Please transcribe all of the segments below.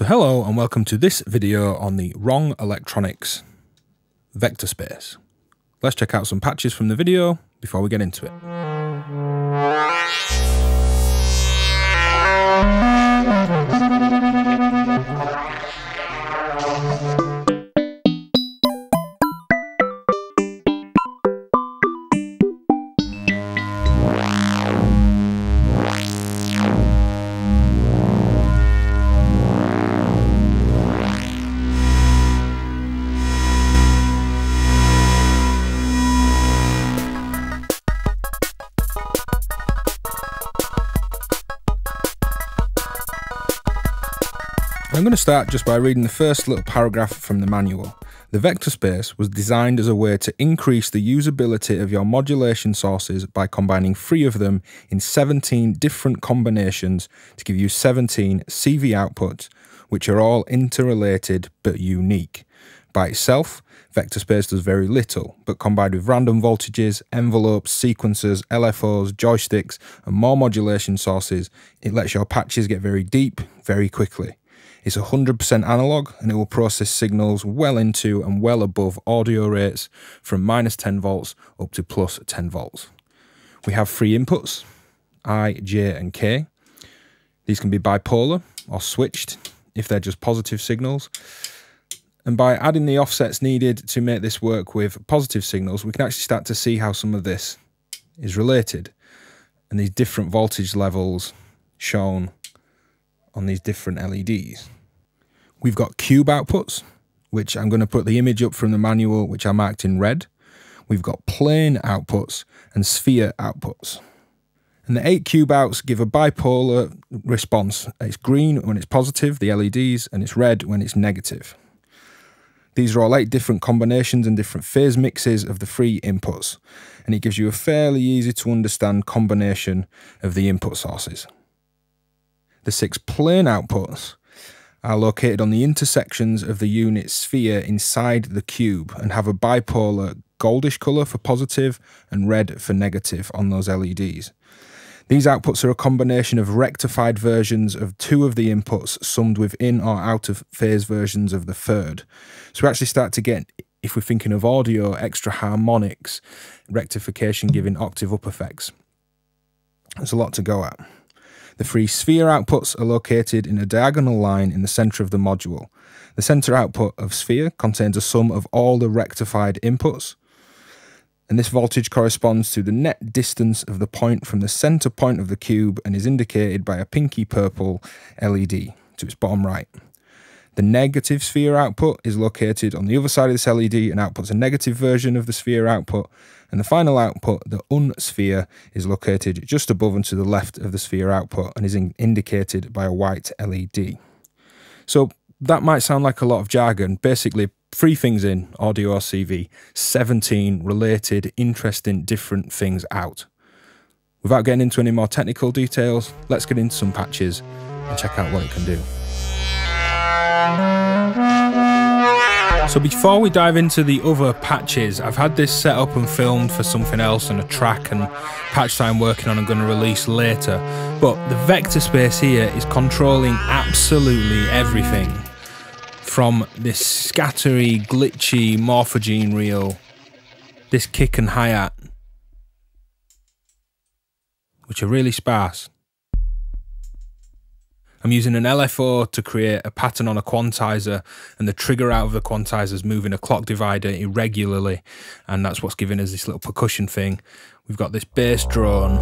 So hello and welcome to this video on the WORNG Electronics Vector Space. Let's check out some patches from the video before we get into it. I'm going to start just by reading the first little paragraph from the manual. The vector space was designed as a way to increase the usability of your modulation sources by combining 3 of them in 17 different combinations to give you 17 CV outputs, which are all interrelated but unique. By itself, vector space does very little, but combined with random voltages, envelopes, sequences, LFOs, joysticks, and more modulation sources, it lets your patches get very deep very quickly. It's 100% analog and it will process signals well into and well above audio rates from -10 volts up to +10 volts. We have 3 inputs, I, J and K. These can be bipolar or switched if they're just positive signals. And by adding the offsets needed to make this work with positive signals, we can actually start to see how some of this is related. And these different voltage levels shown on these different LEDs. We've got cube outputs, which I'm going to put the image up from the manual, which I marked in red. We've got plane outputs and sphere outputs. And the 8 cube outs give a bipolar response. It's green when it's positive, the LEDs, and it's red when it's negative. These are all 8 different combinations and different phase mixes of the 3 inputs. And it gives you a fairly easy to understand combination of the input sources. The 6 plane outputs are located on the intersections of the unit sphere inside the cube and have a bipolar goldish colour for positive and red for negative on those LEDs. These outputs are a combination of rectified versions of 2 of the inputs summed with in or out of phase versions of the 3rd. So we actually start to get, if we're thinking of audio, extra harmonics, rectification giving octave up effects. There's a lot to go at. The 3 sphere outputs are located in a diagonal line in the centre of the module. The centre output of sphere contains a sum of all the rectified inputs, and this voltage corresponds to the net distance of the point from the centre point of the cube and is indicated by a pinky purple LED to its bottom right. The negative sphere output is located on the other side of this LED and outputs a negative version of the sphere output. And the final output, the unsphere, is located just above and to the left of the sphere output and is indicated by a white LED. So that might sound like a lot of jargon. Basically, 3 things in, audio or CV, 17 related, interesting, different things out. Without getting into any more technical details, let's get into some patches and check out what it can do. So before we dive into the other patches, I've had this set up and filmed for something else and a track and patch that I'm working on and going to release later. But the vector space here is controlling absolutely everything from this scattery, glitchy morphogene reel, this kick and hi-hat, which are really sparse. I'm using an LFO to create a pattern on a quantizer, and the trigger out of the quantizer is moving a clock divider irregularly, and that's what's giving us this little percussion thing. We've got this bass drone.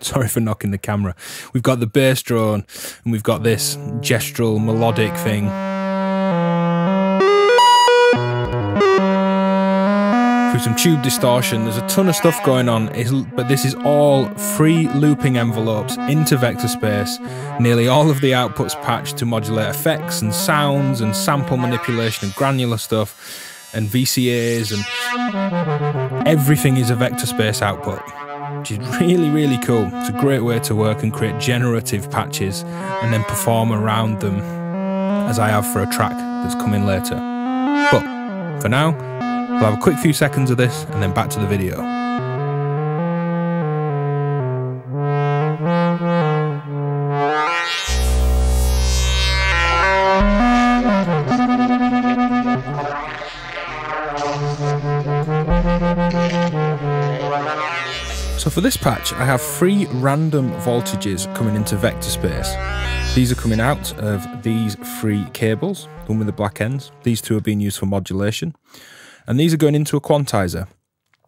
Sorry for knocking the camera. We've got the bass drone, and we've got this gestural melodic thing. Through some tube distortion, there's a ton of stuff going on, but this is all free looping envelopes into vector space. Nearly all of the outputs patched to modulate effects and sounds and sample manipulation and granular stuff and VCAs, and everything is a vector space output, which is really, really cool. It's a great way to work and create generative patches and then perform around them as I have for a track that's coming later. But for now, we'll have a quick few seconds of this and then back to the video. for this patch, I have three random voltages coming into Vector Space. These are coming out of these three cables, the one with the black ends. These two are being used for modulation. And these are going into a quantizer.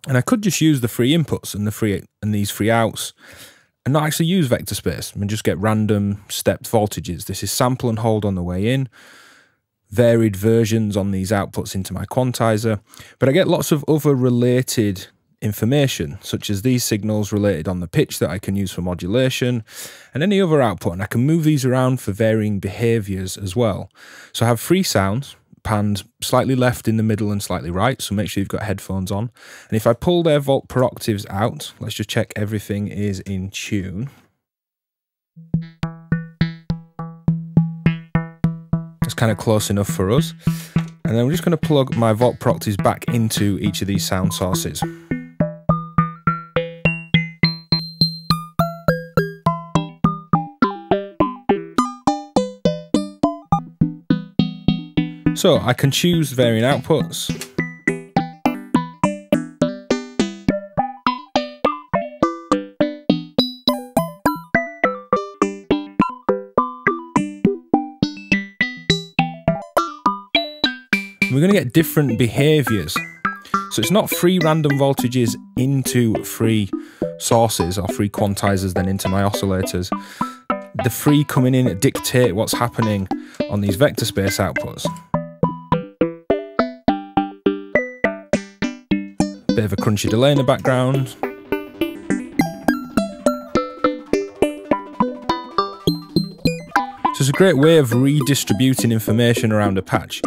And I could just use the three inputs and these three outs and not actually use Vector Space and just get random stepped voltages. This is sample and hold on the way in, varied versions on these outputs into my quantizer. But I get lots of other related information, such as these signals related on the pitch that I can use for modulation and any other output, and I can move these around for varying behaviors as well. So I have three sounds panned slightly left, in the middle and slightly right, so make sure you've got headphones on. And if I pull their volt per octaves out, let's just check everything is in tune. It's kind of close enough for us. And then I'm just going to plug my volt per octaves back into each of these sound sources. So I can choose varying outputs. We're going to get different behaviours. So it's not three random voltages into three sources or three quantizers then into my oscillators. The three coming in dictate what's happening on these Vector Space outputs. Bit of a crunchy delay in the background. So it's a great way of redistributing information around a patch.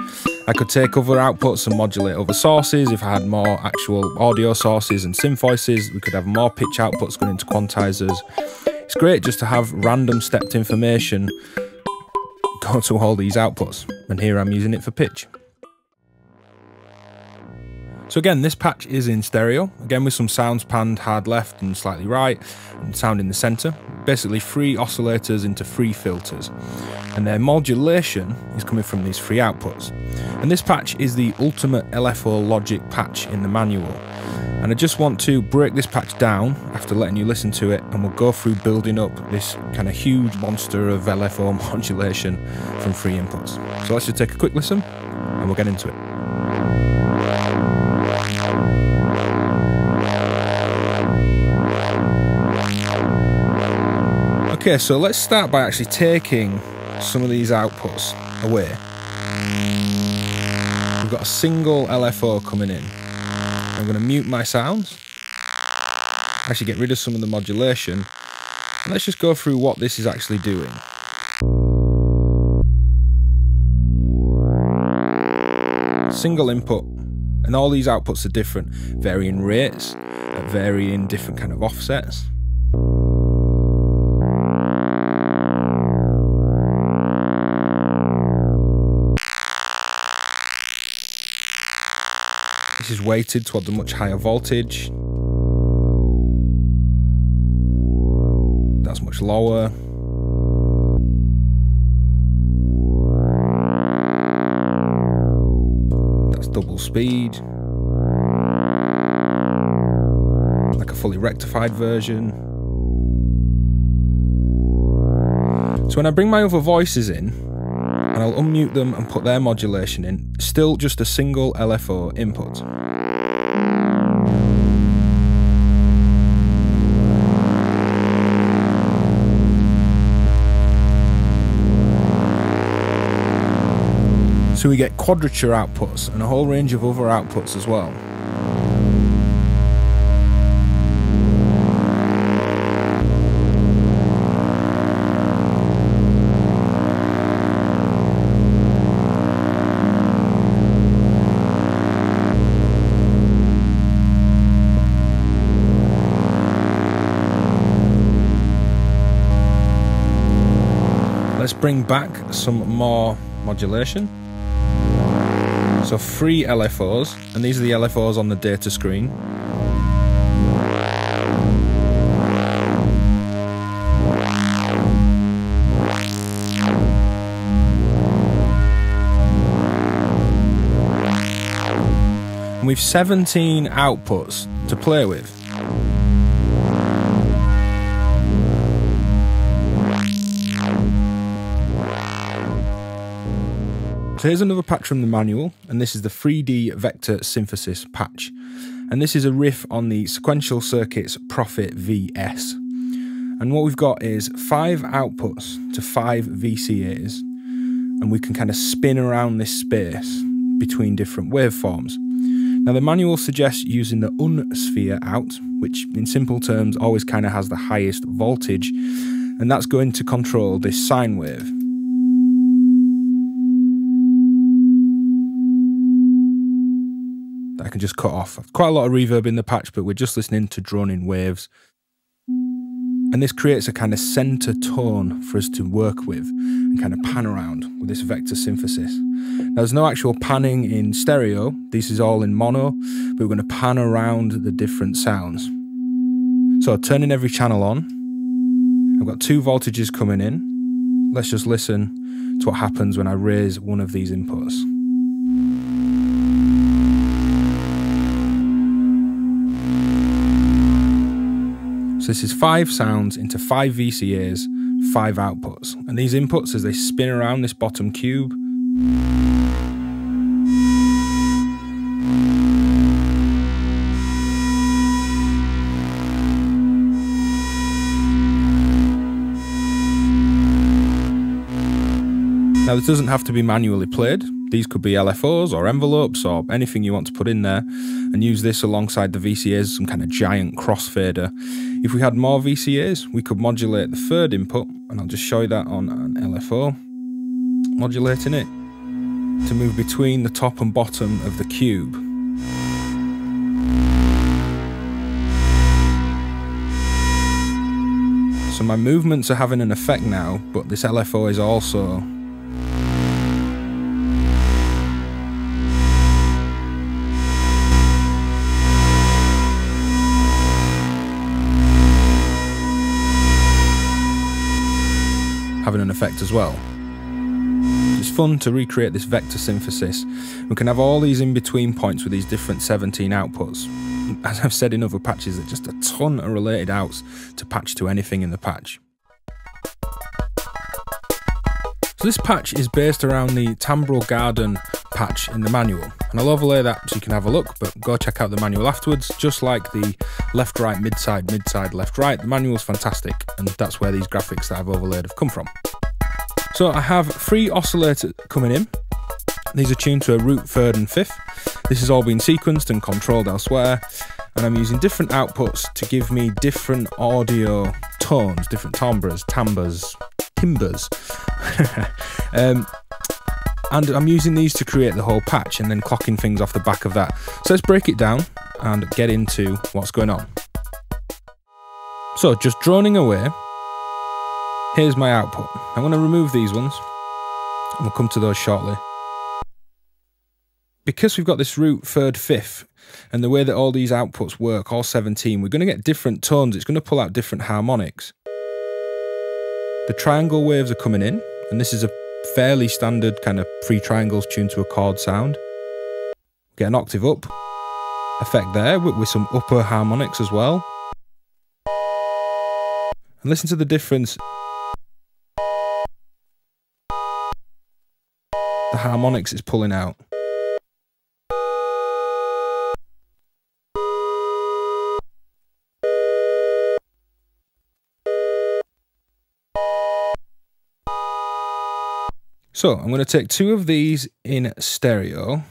I could take other outputs and modulate other sources. If I had more actual audio sources and synth voices, we could have more pitch outputs going into quantizers. It's great just to have random stepped information go to all these outputs, and here I'm using it for pitch. So again, this patch is in stereo, again with some sounds panned hard left and slightly right, and sound in the centre. Basically three oscillators into three filters, and their modulation is coming from these three outputs. And this patch is the ultimate LFO logic patch in the manual. And I just want to break this patch down after letting you listen to it, and we'll go through building up this kind of huge monster of LFO modulation from three inputs. So let's just take a quick listen and we'll get into it. Okay, so let's start by actually taking some of these outputs away. We've got a single LFO coming in. I'm going to mute my sounds, actually get rid of some of the modulation, and let's just go through what this is actually doing. Single input, and all these outputs are different, varying rates, varying different kind of offsets. Is weighted toward the much higher voltage. That's much lower. That's double speed. Like a fully rectified version. So when I bring my other voices in, and I'll unmute them and put their modulation in, still just a single LFO input. So we get quadrature outputs and a whole range of other outputs as well. Let's bring back some more modulation. So three LFOs, and these are the LFOs on the data screen. And we've 17 outputs to play with. So here's another patch from the manual, and this is the 3D Vector Synthesis patch. And this is a riff on the Sequential Circuits Prophet VS. And what we've got is 5 outputs to 5 VCAs, and we can kind of spin around this space between different waveforms. Now the manual suggests using the unsphere out, which in simple terms always kind of has the highest voltage, and that's going to control this sine wave. I can just cut off. Quite a lot of reverb in the patch, but we're just listening to droning waves. And this creates a kind of center tone for us to work with and kind of pan around with this vector synthesis. Now there's no actual panning in stereo, this is all in mono, but we're going to pan around the different sounds. So turning every channel on, I've got 2 voltages coming in. Let's just listen to what happens when I raise one of these inputs. So this is 5 sounds into 5 VCAs, 5 outputs. And these inputs, as they spin around this bottom cube, now this doesn't have to be manually played. These could be LFOs or envelopes or anything you want to put in there, and use this alongside the VCAs, some kind of giant crossfader. If we had more VCAs, we could modulate the 3rd input, and I'll just show you that on an LFO, modulating it to move between the top and bottom of the cube. So my movements are having an effect now, but this LFO is also having an effect as well. It's fun to recreate this vector synthesis. We can have all these in between points with these different 17 outputs. As I've said in other patches, there's just a ton of related outs to patch to anything in the patch. So this patch is based around the Tambral Garden patch in the manual, and I'll overlay that so you can have a look, but go check out the manual afterwards. Just like the left right mid side left right, the manual's fantastic, and that's where these graphics that I've overlaid have come from. So I have 3 oscillators coming in. These are tuned to a root 3rd and 5th. This has all been sequenced and controlled elsewhere, and I'm using different outputs to give me different audio tones, different timbres. And I'm using these to create the whole patch and then clocking things off the back of that. So let's break it down and get into what's going on. So just droning away, here's my output. I'm going to remove these ones, and we'll come to those shortly. Because we've got this root 3rd, 5th, and the way that all these outputs work, all 17, we're going to get different tones. It's going to pull out different harmonics. The triangle waves are coming in, and this is a fairly standard kind of 3 triangles tuned to a chord sound. Get an octave up effect there with some upper harmonics as well. And listen to the difference. The harmonics it's pulling out. So I'm going to take 2 of these in stereo,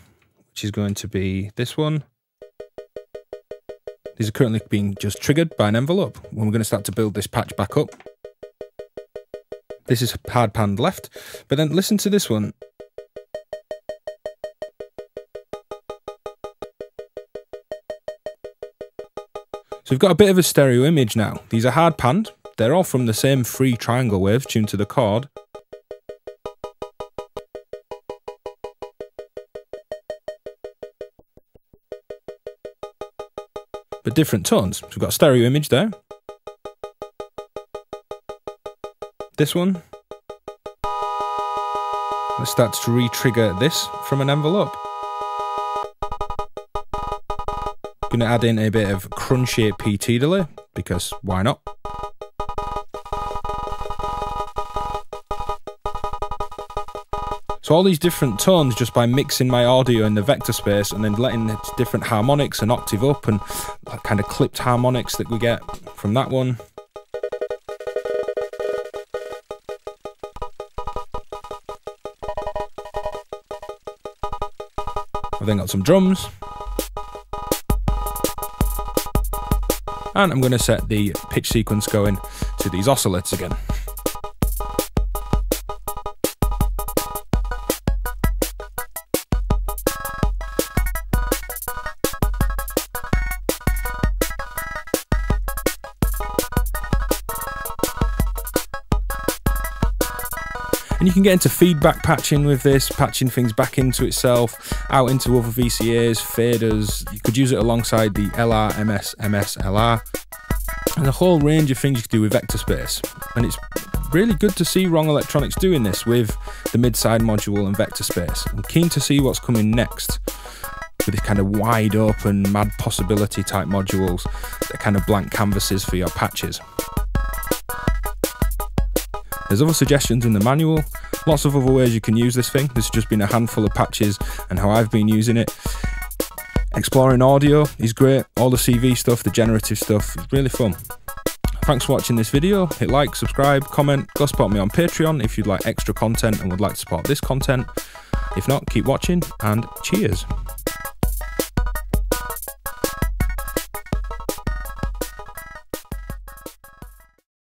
which is going to be this one. These are currently being just triggered by an envelope. When we're going to start to build this patch back up. This is hard panned left, but then listen to this one. So we've got a bit of a stereo image now. These are hard panned. They're all from the same 3 triangle waves tuned to the chord. But different tones. So we've got a stereo image there. This one. Let's start to re-trigger this from an envelope. Gonna add in a bit of crunchy PT delay, because why not? So all these different tones, just by mixing my audio in the vector space and then letting the different harmonics an octave up and kind of clipped harmonics that we get from that one. I've then got some drums. And I'm going to set the pitch sequence going to these oscillators again. And you can get into feedback patching with this, patching things back into itself, out into other VCAs, faders. You could use it alongside the LR, MS, MS, LR, and a whole range of things you could do with vector space. And it's really good to see WORNG Electronics doing this with the mid-side module and vector space. I'm keen to see what's coming next with this kind of wide open, mad possibility type modules that are kind of blank canvases for your patches. There's other suggestions in the manual, lots of other ways you can use this thing. There's just been a handful of patches and how I've been using it. Exploring audio is great, all the CV stuff, the generative stuff, it's really fun. Thanks for watching this video, hit like, subscribe, comment, go support me on Patreon if you'd like extra content and would like to support this content. If not, keep watching and cheers.